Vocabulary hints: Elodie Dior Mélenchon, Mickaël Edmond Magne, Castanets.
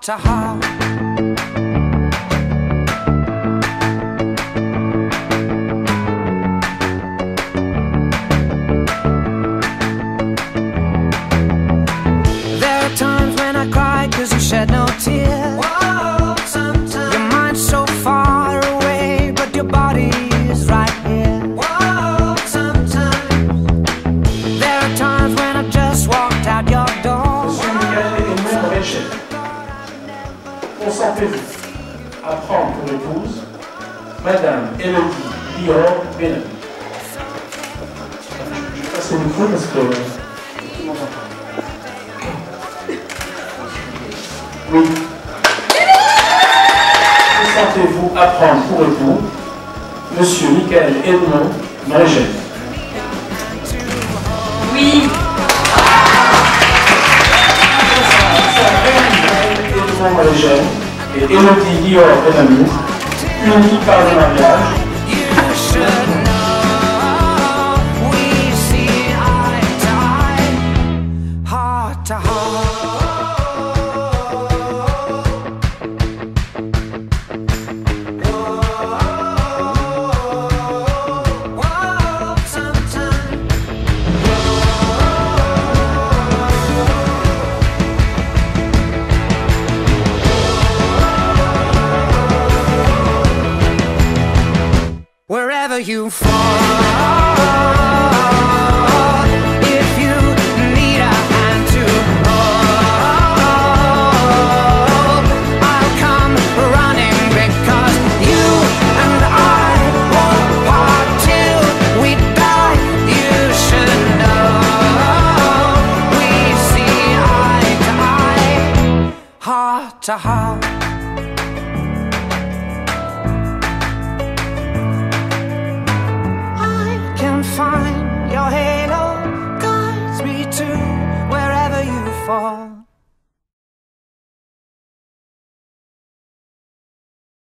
heart to heart. There are times when I cry 'cause you shed no tears. Whoa, sometimes your mind's so far away, but your body is right here. Whoa, sometimes there are times when I just walked out your door. Consentez-vous à prendre pour épouse Madame Elodie Dior Mélenchon. Je vais passer le micro parce que tout le monde entend. Oui. Consentez-vous à prendre pour époux Monsieur Mickaël Edmond Magne. Oui. Et Elodie Dior Mélenchon, unis par le mariage. Wherever you fall, if you need a hand to hold, I'll come running because you and I won't part till we die. You should know we see eye to eye, heart to heart. Find your halo, guides me to wherever you fall.